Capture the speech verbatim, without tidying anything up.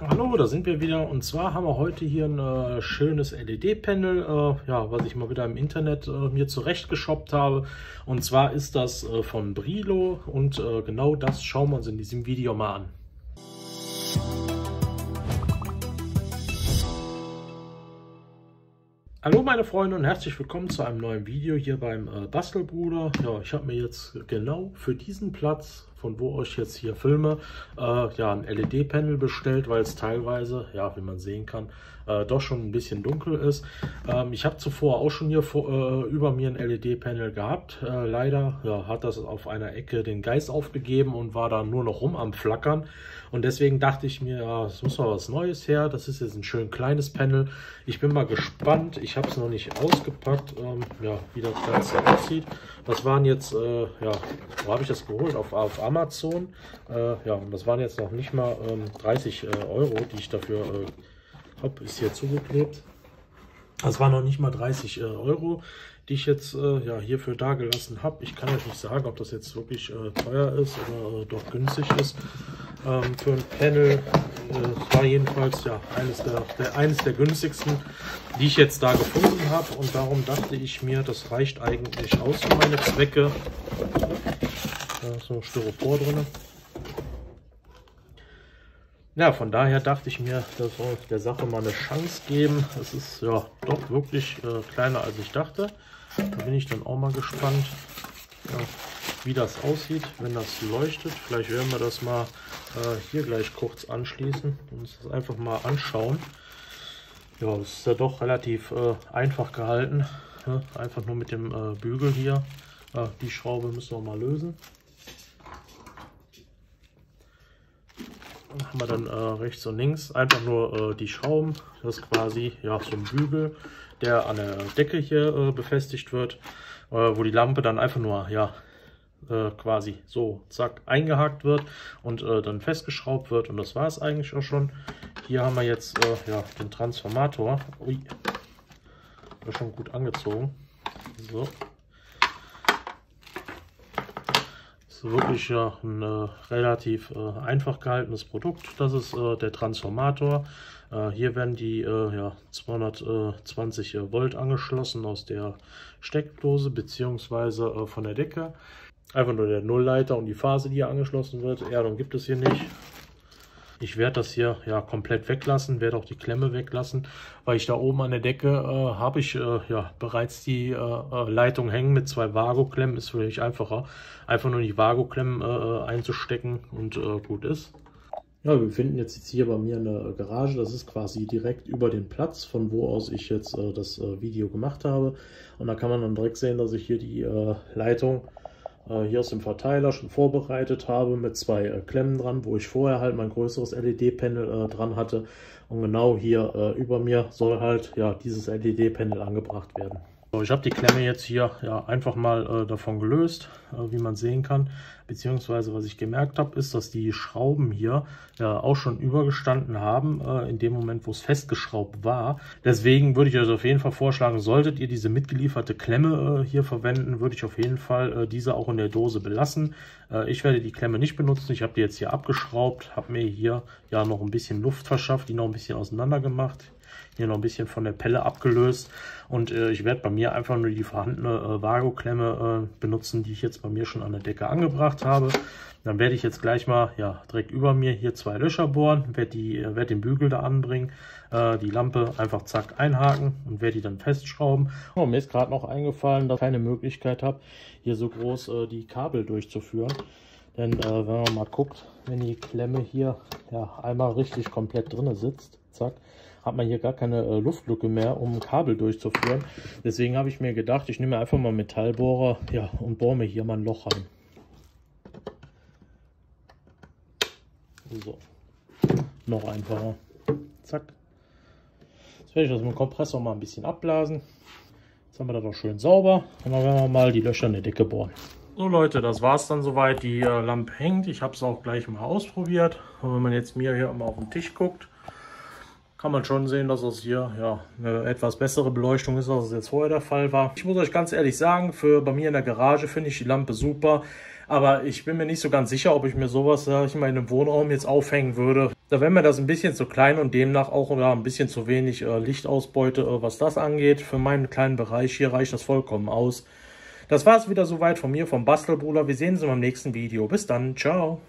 Hallo, da sind wir wieder, und zwar haben wir heute hier ein äh, schönes L E D-Panel, äh, ja, was ich mal wieder im Internet äh, mir zurechtgeshoppt habe. Und zwar ist das äh, von Brilo, und äh, genau das schauen wir uns in diesem Video mal an. Hallo meine Freunde und herzlich willkommen zu einem neuen Video hier beim äh, Bastelbruder. Ja, ich habe mir jetzt genau für diesen Platz, von wo ich jetzt hier filme, äh, ja, ein L E D-Panel bestellt, weil es teilweise, ja, wie man sehen kann, äh, doch schon ein bisschen dunkel ist. Ähm, ich habe zuvor auch schon hier vor, äh, über mir ein L E D-Panel gehabt. Äh, leider ja, hat das auf einer Ecke den Geist aufgegeben und war da nur noch rum am Flackern. Und deswegen dachte ich mir, ja, es muss mal was Neues her. Das ist jetzt ein schön kleines Panel. Ich bin mal gespannt. Ich habe es noch nicht ausgepackt, ähm, ja, wie das Ganze aussieht. Das waren jetzt, äh, ja, wo habe ich das geholt? Auf, auf Amazon. Amazon. Äh, ja, und das waren jetzt noch nicht mal ähm, dreißig äh, Euro, die ich dafür, äh, hopp, ist hier zugeklebt. Das waren noch nicht mal dreißig äh, Euro, die ich jetzt äh, ja, hierfür da gelassen habe. Ich kann euch nicht sagen, ob das jetzt wirklich äh, teuer ist oder äh, doch günstig ist. Ähm, für ein Panel äh, war jedenfalls ja eines der, der, eines der günstigsten, die ich jetzt da gefunden habe. Und darum dachte ich mir, das reicht eigentlich aus für meine Zwecke. Da ist noch Styropor drin. Ja, von daher dachte ich mir, das soll der Sache mal eine Chance geben. Es ist ja doch wirklich äh, kleiner, als ich dachte. Da bin ich dann auch mal gespannt, ja, wie das aussieht, wenn das leuchtet. Vielleicht werden wir das mal äh, hier gleich kurz anschließen und uns das einfach mal anschauen. Ja, das ist ja doch relativ äh, einfach gehalten. Ja, einfach nur mit dem äh, Bügel hier. Äh, die Schraube müssen wir mal lösen. Haben wir dann äh, rechts und links einfach nur äh, die Schrauben. Das ist quasi ja, so ein Bügel, der an der Decke hier äh, befestigt wird, äh, wo die Lampe dann einfach nur ja, äh, quasi so zack eingehakt wird und äh, dann festgeschraubt wird. Und das war es eigentlich auch schon. Hier haben wir jetzt äh, ja, den Transformator. Ui, ist schon gut angezogen. So. Wirklich ja, ein äh, relativ äh, einfach gehaltenes Produkt. Das ist äh, der Transformator. Äh, hier werden die äh, ja, zweihundertzwanzig äh, Volt angeschlossen aus der Steckdose bzw. äh, von der Decke. Einfach nur der Nullleiter und die Phase, die hier angeschlossen wird. Erdung gibt es hier nicht. Ich werde das hier ja komplett weglassen, werde auch die Klemme weglassen, weil ich da oben an der Decke äh, habe ich äh, ja bereits die äh, Leitung hängen mit zwei Wago-Klemmen. Ist vielleicht einfacher, einfach nur die Wago-Klemmen äh, einzustecken und äh, gut ist. Ja, wir befinden jetzt, jetzt hier bei mir eine Garage, das ist quasi direkt über den Platz, von wo aus ich jetzt äh, das äh, Video gemacht habe. Und da kann man dann direkt sehen, dass ich hier die äh, Leitung hier aus dem Verteiler schon vorbereitet habe mit zwei äh, Klemmen dran, wo ich vorher halt mein größeres L E D-Panel äh, dran hatte. Und genau hier äh, über mir soll halt ja dieses L E D-Panel angebracht werden. So, ich habe die Klemme jetzt hier ja einfach mal äh, davon gelöst, äh, wie man sehen kann. Beziehungsweise was ich gemerkt habe, ist, dass die Schrauben hier ja auch schon übergestanden haben, äh, in dem Moment, wo es festgeschraubt war. Deswegen würde ich euch auf jeden Fall vorschlagen, solltet ihr diese mitgelieferte Klemme äh, hier verwenden, würde ich auf jeden Fall äh, diese auch in der Dose belassen. Äh, ich werde die Klemme nicht benutzen, ich habe die jetzt hier abgeschraubt, habe mir hier ja noch ein bisschen Luft verschafft, die noch ein bisschen auseinander gemacht, hier noch ein bisschen von der Pelle abgelöst. Und äh, ich werde bei mir einfach nur die vorhandene äh, Wago-Klemme äh, benutzen, die ich jetzt bei mir schon an der Decke angebracht habe. habe. Dann werde ich jetzt gleich mal ja, direkt über mir hier zwei Löcher bohren, werde, die, werde den Bügel da anbringen, äh, die Lampe einfach zack einhaken und werde die dann festschrauben. Oh, mir ist gerade noch eingefallen, dass ich keine Möglichkeit habe, hier so groß äh, die Kabel durchzuführen. Denn äh, wenn man mal guckt, wenn die Klemme hier ja, einmal richtig komplett drin sitzt, zack, hat man hier gar keine äh, Luftlücke mehr, um ein Kabel durchzuführen. Deswegen habe ich mir gedacht, ich nehme einfach mal einen Metallbohrer ja, und bohre mir hier mal ein Loch rein. So, noch einfacher. Zack. Jetzt werde ich das mit dem Kompressor mal ein bisschen abblasen. Jetzt haben wir das auch schön sauber. Und dann werden wir mal die Löcher in der Decke bohren. So Leute, das war es dann soweit. Die äh, Lampe hängt. Ich habe es auch gleich mal ausprobiert. Und wenn man jetzt mir hier mal auf den Tisch guckt, kann man schon sehen, dass das hier ja, eine etwas bessere Beleuchtung ist, als es jetzt vorher der Fall war. Ich muss euch ganz ehrlich sagen, für bei mir in der Garage finde ich die Lampe super. Aber ich bin mir nicht so ganz sicher, ob ich mir sowas, sag ich mal, in einem Wohnraum jetzt aufhängen würde. Da wäre mir das ein bisschen zu klein und demnach auch oder ein bisschen zu wenig äh, Lichtausbeute, äh, was das angeht. Für meinen kleinen Bereich hier reicht das vollkommen aus. Das war es wieder soweit von mir, vom Bastelbruder. Wir sehen uns beim nächsten Video. Bis dann, ciao.